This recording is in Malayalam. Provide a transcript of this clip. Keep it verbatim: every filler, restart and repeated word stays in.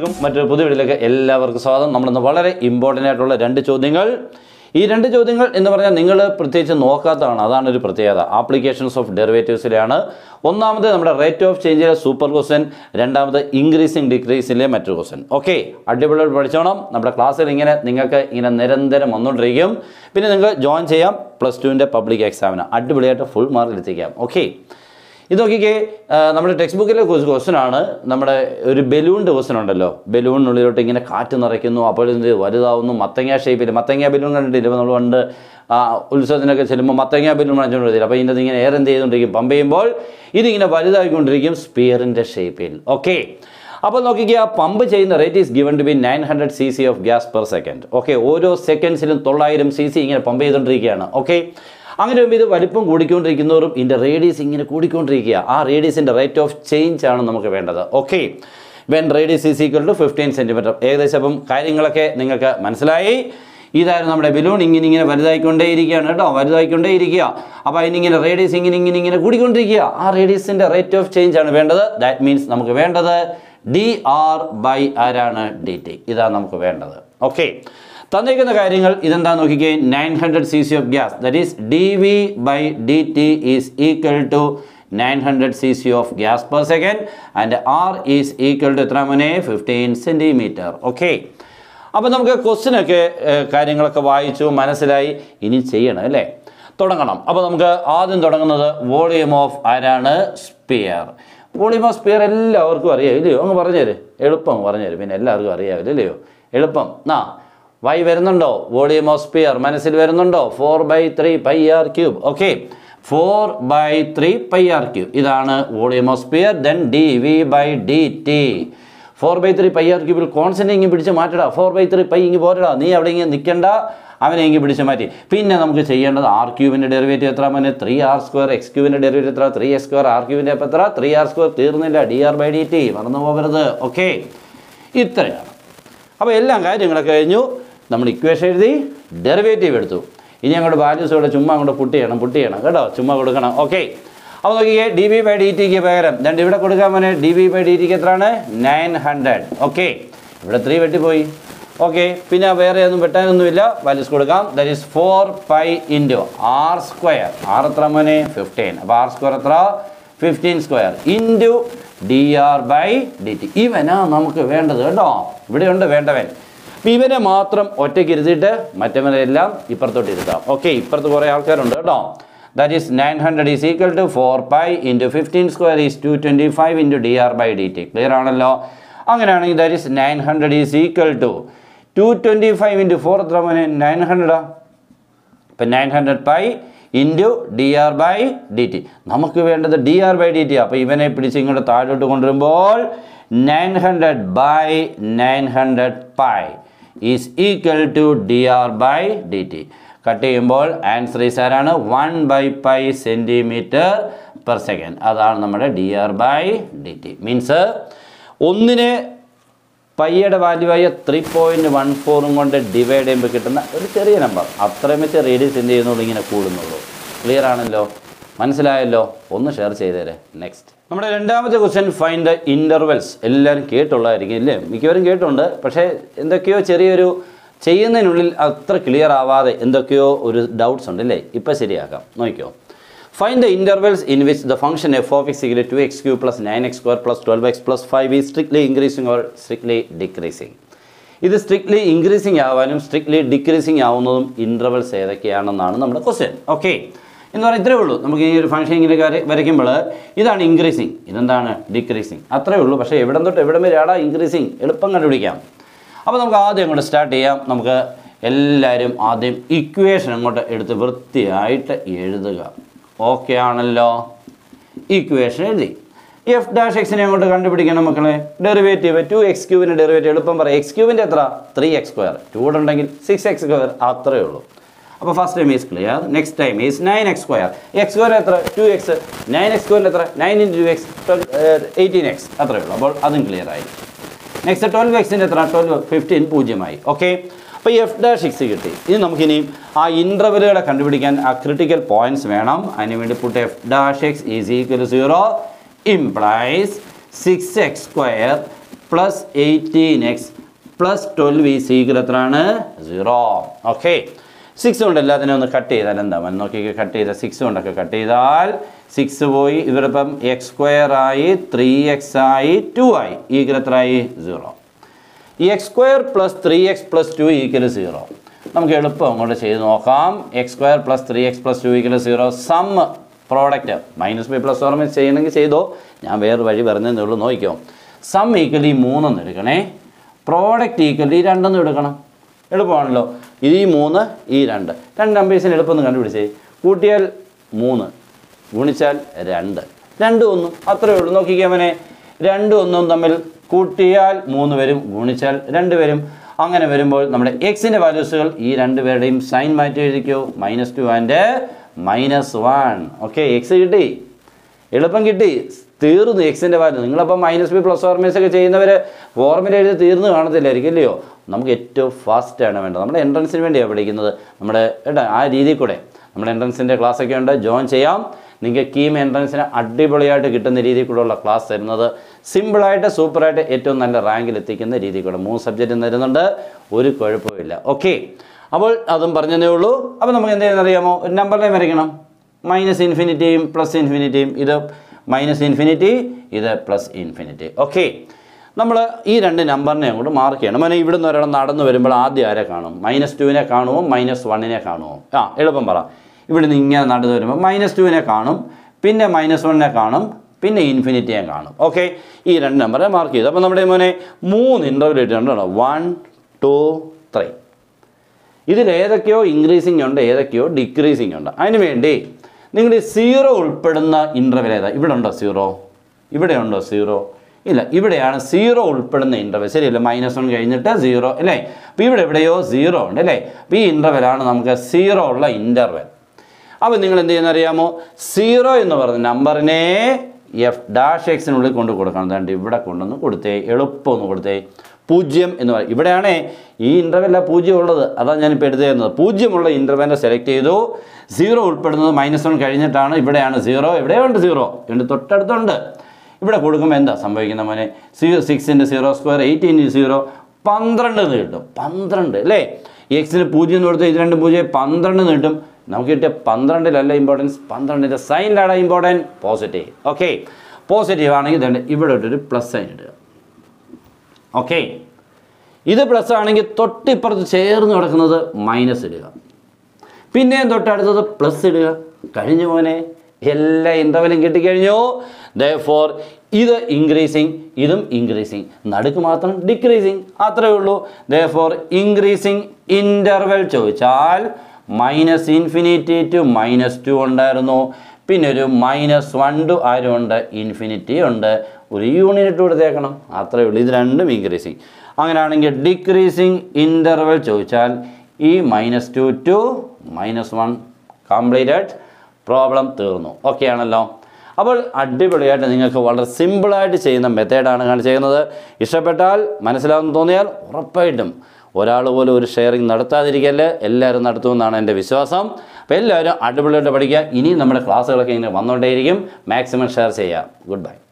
എല്ലാവർക്കും മറ്റൊരു പുതിയ വീഡിയോയിലേക്ക് എല്ലാവർക്കും സ്വാഗതം. നമ്മളിന്ന് വളരെ ഇമ്പോർട്ടൻ്റ് ആയിട്ടുള്ള രണ്ട് ചോദ്യങ്ങൾ. ഈ രണ്ട് ചോദ്യങ്ങൾ എന്ന് പറഞ്ഞാൽ നിങ്ങൾ പ്രത്യേകിച്ച് നോക്കാത്തതാണ്, അതാണ് ഒരു പ്രത്യേകത. ആപ്ലിക്കേഷൻസ് ഓഫ് ഡെറിവേറ്റീവ്സിലാണ്. ഒന്നാമത് നമ്മുടെ റേറ്റ് ഓഫ് ചേഞ്ചിലെ സൂപ്പർ ക്വസ്റ്റ്യൻ, രണ്ടാമത് ഇൻക്രീസിങ് ഡിക്രീസിലെ മറ്റൊരു ക്വസ്റ്റ്യൻ. ഓക്കെ, അടിപൊളിയായിട്ട് പഠിച്ചോണം. നമ്മുടെ ക്ലാസ്സിൽ ഇങ്ങനെ നിങ്ങൾക്ക് ഇങ്ങനെ നിരന്തരം വന്നുകൊണ്ടിരിക്കും. പിന്നെ നിങ്ങൾ ജോയിൻ ചെയ്യാം പ്ലസ് ടുവിൻ്റെ പബ്ലിക് എക്സാമിന്, അടിപൊളിയായിട്ട് ഫുൾ മാർക്ക് എത്തിക്കാം. ഓക്കെ, ഇത് നോക്കിക്കേ, നമ്മുടെ ടെക്സ്റ്റ് ബുക്കിലെ ക്വസ്റ്റ്യൻ ആണ്. നമ്മുടെ ഒരു ബലൂണിൻ്റെ ക്വസ്റ്റ്യൻ ഉണ്ടല്ലോ, ബലൂണിനുള്ളിലോട്ട് ഇങ്ങനെ കാറ്റ് നിറയ്ക്കുന്നു, അപ്പോൾ ഇതിൻ്റെ വലുതാവുന്നു, മത്തങ്ങ ഷേപ്പിൽ മത്തങ്ങ ബലൂൺ കണ്ടിട്ടില്ല നമ്മൾ കണ്ട് ഉത്സവത്തിനൊക്കെ ചെല്ലുമ്പോൾ മത്തങ്ങ ബലൂൺ കാണിച്ചുകൊണ്ടിരിക്കും. അപ്പോൾ ഇതിൻ്റെ ഇങ്ങനെ എയർ എന്ത് ചെയ്തുകൊണ്ടിരിക്കും, പമ്പ് ചെയ്യുമ്പോൾ ഇതിങ്ങനെ വലുതായിക്കൊണ്ടിരിക്കും സ്പിയറിൻ്റെ ഷേപ്പിൽ. ഓക്കെ, അപ്പോൾ നോക്കിക്കുക, പമ്പ് ചെയ്യുന്ന rate is given to be nine hundred C C of gas per second. Okay, ഓരോ സെക്കൻഡ്സിലും തൊള്ളായിരം സി സി ഇങ്ങനെ പമ്പ് ചെയ്തുകൊണ്ടിരിക്കുകയാണ്. ഓക്കെ, അങ്ങനെ വരുമ്പോൾ ഇത് വലിപ്പം കൂടിക്കൊണ്ടിരിക്കുന്നവരും ഇതിൻ്റെ റേഡിയസ് ഇങ്ങനെ കൂടിക്കൊണ്ടിരിക്കുക. ആ റേഡിയസിൻ്റെ റേറ്റ് ഓഫ് ചേഞ്ച് ആണ് നമുക്ക് വേണ്ടത്. Okay, when radius is equal to fifteen centimetre. ഏകദേശം അപ്പം കാര്യങ്ങളൊക്കെ നിങ്ങൾക്ക് മനസ്സിലായി. ഇതായിരുന്നു നമ്മുടെ ബലൂൺ, ഇങ്ങനെ ഇങ്ങനെ വലുതായിക്കൊണ്ടേ ഇരിക്കുകയാണ് കേട്ടോ, വലുതായിക്കൊണ്ടേ ഇരിക്കുക. അപ്പോൾ അതിനിങ്ങനെ റേഡിയസ് ഇങ്ങനെ ഇങ്ങനെ ഇങ്ങനെ കൂടിക്കൊണ്ടിരിക്കുക. ആ റേഡിയസിൻ്റെ റേറ്റ് ഓഫ് ചേഞ്ച് ആണ് വേണ്ടത്. ദാറ്റ് മീൻസ് നമുക്ക് വേണ്ടത് ഡി ആർ ബൈ ആരാണ് ഡി ടി. ഇതാണ് നമുക്ക് വേണ്ടത്. ഓക്കെ, തന്നിരിക്കുന്ന കാര്യങ്ങൾ ഇതെന്താ നോക്കിക്കേ, nine hundred C C of gas, that is D V by D T is equal to nine hundred C C of gas per second and R is equal to എത്ര മുന്നേ ഫിഫ്റ്റീൻ സെൻറ്റിമീറ്റർ. ഓക്കെ, അപ്പോൾ നമുക്ക് ക്വസ്റ്റിനൊക്കെ കാര്യങ്ങളൊക്കെ വായിച്ചു മനസ്സിലായി, ഇനി ചെയ്യണം അല്ലേ, തുടങ്ങണം. അപ്പോൾ നമുക്ക് ആദ്യം തുടങ്ങുന്നത് വോളിയം ഓഫ് ആരാണ് സ്പിയർ. വോളിയം ഓഫ് സ്പിയർ എല്ലാവർക്കും അറിയാം ഇല്ലയോ, അങ്ങ് പറഞ്ഞുതരും, എളുപ്പം പറഞ്ഞുതരും. പിന്നെ എല്ലാവർക്കും അറിയാവില്ല ഇല്ലയോ, എളുപ്പം നാ വൈ വരുന്നുണ്ടോ, വോളിയം ഓഫ് സ്പിയർ മനസ്സിൽ വരുന്നുണ്ടോ, four by three pi R cube. Okay, four by three pi R cube ഇതാണ് volume of sphere. Then D V by D T, four by three pi R ക്യൂബിൽ കോൺസ്റ്റൻ്റ് ഇങ്ങ് പിടിച്ച് മാറ്റടാ, ഫോർ ബൈ ത്രീ പൈ ഇങ്ങ് പോരടാ, നീ അവിടെ ഇങ്ങനെ നിൽക്കണ്ട, അവനെ ഇങ്ങ് പിടിച്ച് മാറ്റി. പിന്നെ നമുക്ക് ചെയ്യേണ്ടത് ആർ ക്യൂബിൻ്റെ ഡെറിവേറ്റീവ് എത്ര മോനെ, ത്രീ ആർ സ്ക്വയർ, എക്സ് ക്യൂബിൻ്റെ ഡെറിവേറ്റീവ് എത്ര, ത്രീ എക്സ് സ്ക്വയർ, ആർ ക്യൂബിൻ്റെ അപ്പം എത്ര, ത്രീ ആർ സ്ക്വയർ, തീർന്നില്ല D R by D T, മറന്നു പോകരുത്. ഓക്കെ, ഇത്രയാണ്. അപ്പോൾ എല്ലാം കാര്യങ്ങളൊക്കെ കഴിഞ്ഞു. നമ്മൾ ഇക്വേഷൻ എഴുതി, ഡെറിവേറ്റീവ് എടുത്തു. ഇനി അങ്ങോട്ട് വാല്യൂസ് ഇവിടെ ചുമ്മാ അങ്ങോട്ട് പുട്ട് ചെയ്യണം, പുട്ട് ചെയ്യണം കേട്ടോ, ചുമ്മാ കൊടുക്കണം. ഓക്കെ, അപ്പോൾ നോക്കിക്കേ, ഡി ബി ബൈ ഡി ടിക്ക് പകരം രണ്ട് ഇവിടെ കൊടുക്കാൻ പോലെ ഡി ബി ബൈ ഡി ടിക്ക് എത്രയാണ് നയൻ ഹൺഡ്രഡ്. ഓക്കെ, ഇവിടെ ത്രീ വെട്ടിപ്പോയി. ഓക്കെ, പിന്നെ വേറെ ഒന്നും വെട്ടാനൊന്നുമില്ല, വാല്യൂസ് കൊടുക്കാം. That is four pi into R square, R എത്ര മോനെ ഫിഫ്റ്റീൻ, അപ്പോൾ ആർ സ്ക്വയർ എത്ര fifteen square into D R by D T. ഇവനാ നമുക്ക് വേണ്ടത് കേട്ടോ, ഇവിടെയുണ്ട് വേണ്ടവൻ. അപ്പോൾ ഇവനെ മാത്രം ഒറ്റയ്ക്ക് ഇരുത്തിയിട്ട് മറ്റവനെല്ലാം ഇപ്പുറത്തോട്ട് ഇരുത്താം. ഓക്കെ, ഇപ്പുറത്ത് കുറേ ആൾക്കാരുണ്ട് കേട്ടോ. That is nine hundred is equal to four pi into fifteen square is two twenty five into D R by D T. Clear ആണല്ലോ? അങ്ങനെയാണെങ്കിൽ that is nine hundred is equal to two twenty five into four എത്ര മോനെ നയൻ ഹൺഡ്രഡാണ്. ഇപ്പം nine hundred pi into D R by D T. നമുക്ക് വേണ്ടത് D R by D T. അപ്പോൾ ഇവനെ പിടിച്ച് ഇങ്ങോട്ട് താഴോട്ട് കൊണ്ടുവരുമ്പോൾ nine hundred by nine hundred pi is equal to D R by D T. Cut ചെയ്യുമ്പോൾ ആൻസർ ഈസ് ആരാണ് one by pi centimetre per second. അതാണ് നമ്മുടെ D R by D T. Means ഒന്നിന് പൈയുടെ വാല്യുവായ ത്രീ പോയിൻറ്റ് വൺ ഫോറും കൊണ്ട് ഡിവൈഡ് ചെയ്യുമ്പോൾ കിട്ടുന്ന ഒരു ചെറിയ നമ്പർ, അത്രയും വെച്ച് റേഡിയസ് എന്ത് ചെയ്യുന്നുള്ളൂ, ഇങ്ങനെ കൂടുന്നുള്ളൂ. ക്ലിയർ ആണല്ലോ, മനസ്സിലായല്ലോ? ഒന്ന് ഷെയർ ചെയ്തേരെ. നെക്സ്റ്റ് നമ്മുടെ രണ്ടാമത്തെ ക്വസ്റ്റ്യൻ, ഫൈൻഡ് ദ ഇൻ്റർവെൽസ്. എല്ലാവരും കേട്ടുള്ളതായിരിക്കും ഇല്ലേ, മിക്കവരും കേട്ടുണ്ട്. പക്ഷേ എന്തൊക്കെയോ ചെറിയൊരു ചെയ്യുന്നതിനുള്ളിൽ അത്ര ക്ലിയർ ആവാതെ എന്തൊക്കെയോ ഒരു ഡൗട്ട്സ് ഉണ്ട് അല്ലേ, ഇപ്പം ശരിയാക്കാം. നോക്കിക്കോ, find the intervals in which the function F of X equal to X cube plus nine X square plus twelve X plus five is strictly increasing or strictly decreasing. ഇത് സ്ട്രിക്ട്ലി ഇൻക്രീസിംഗ് ആവാനും സ്ട്രിക്ട്ലി ഡിക്രീസിംഗ് ആവുന്നതും ഇൻ്റർവെൽസ് ഏതൊക്കെയാണെന്നാണ് നമ്മുടെ ക്വസ്റ്റ്യൻ. ഓക്കെ എന്ന് പറഞ്ഞാൽ ഇത്രയേ ഉള്ളൂ. നമുക്ക് ഈ ഒരു ഫംഗ്ഷൻ ഇങ്ങനെ വരയ്ക്കുമ്പോൾ ഇതാണ് ഇൻക്രീസിങ്, ഇതെന്താണ് ഡിക്രീസിങ്, അത്രയേ ഉള്ളൂ. പക്ഷേ എവിടെ തൊട്ട് എവിടെ വരെയാണ് ഇൻക്രീസിങ് എളുപ്പം കണ്ടുപിടിക്കാം. അപ്പോൾ നമുക്ക് ആദ്യം അങ്ങോട്ട് സ്റ്റാർട്ട് ചെയ്യാം. നമുക്ക് എല്ലാവരും ആദ്യം ഇക്വേഷൻ അങ്ങോട്ട് എടുത്ത് വൃത്തിയായിട്ട് എഴുതുക. ഓക്കെ ആണല്ലോ, ഇക്വേഷൻ എഴുതി. എഫ് ഡാഷ് എക്സിനെ അങ്ങോട്ട് കണ്ടുപിടിക്കണം മക്കളെ. ഡെറിവേറ്റീവ് ടു എക്സ് ക്യൂബിൻ്റെ ഡെറിവേറ്റീവ് എളുപ്പം പറയാം. എക്സ് ക്യൂബിൻ്റെ എത്ര ത്രീ എക്സ് സ്ക്വയർ, ടൂ ഉണ്ടെങ്കിൽ സിക്സ് എക്സ് സ്ക്വയർ, അത്രയേ ഉള്ളൂ. അപ്പോൾ first time is clear. Next time is nine X square. X square എത്ര two X, nine X square എത്ര nine into two X eighteen X, അത്രയേ ഉള്ളൂ. അപ്പോൾ അതും ക്ലിയർ ആയി. നെക്സ്റ്റ് ട്വൽവ് എക്സിൻ്റെ എത്ര ട്വൽവ് ഫിഫ്റ്റീൻ പൂജ്യമായി. ഓക്കെ, അപ്പോൾ എഫ് ഡാഷ് എക്സ് കിട്ടി. ഇനി നമുക്കിനിയും ആ ഇൻ്റർവെലുകളെ കണ്ടുപിടിക്കാൻ ആ ക്രിട്ടിക്കൽ പോയിൻറ്റ്സ് വേണം. അതിന് വേണ്ടി put F dash X is equal to zero implies six X square plus eighteen x plus twelve is equal to zero. Okay. six on the Latin cut either and the one okay cut either six on the cut either six boy Europe x square I three x I two I equal to zero. X square plus three x plus two equal to zero. Now get up on the x square plus three x plus two equal to zero. Sum product minus b plus or minus saying say though. Now where very burden no sum equally moon on the product equally random. This is three, this two. two numbers are two. two one. two is two. two is two. two is two. X values are sign minus two and minus one. Okay, X is D. This is X minus B plus or minus. We get to first element. We entrance event. We entrance in the class. Join Kim entrance in a class. Another simple item, super item, and rank taken the more subject in the other. Okay. About Adam Barnanolo, Abanaman, number minus infinity plus infinity, either minus infinity, either plus infinity. Okay. We will mark this number. We will mark minus two and minus one. We will mark minus two and minus one. Pin infinity. Okay, this number is marked. We will one, two, three. This is increasing and decreasing. Anyway, this zero interval. zero. This is zero. If zero interval, minus one is zero. If zero, P interval is zero interval. Now, you zero number F dash x in the and the Pugium in the interval Pugium interval selected zero minus one carrying zero, zero. If you have a six in the zero square, eighteen in zero, Pandran, Pandran, lay. X in a Pujin or the Idran Puja, Pandran, now get a Pandran importance, Pandran is a sign that is important, positive. Okay, positive, then evaluated plus sign. Okay, either plus earning a thirty per chair or another minus it. Pinna and the plus it. Therefore, either increasing, either increasing, decreasing. Therefore, increasing interval minus infinity to minus two under pin minus one to under infinity under unit to the increasing. Decreasing interval e minus two to minus one completed. Problem thirno. Okay, anallo. About addibility, I think a simple method and another Ishapetal, Manasilan Donial, Rapaidum, or Allo sharing Narta, Eller Nartun and Viswasam, Peller, addibility, any number of classes like in one day, maximum share say, goodbye.